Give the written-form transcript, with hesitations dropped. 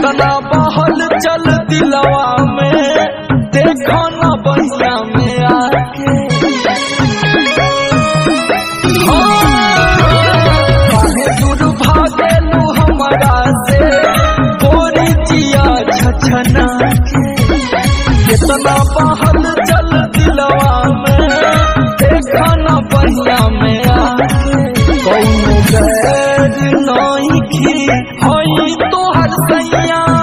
कितना बहल चल दिलवा में देखो ना बहिया में आके दूर भागे लू हमारा से बोरी जिया छछना के कितना बहल चल दिलवा में देखो ना बहिया में आके नहीं की होई तो हर सैया।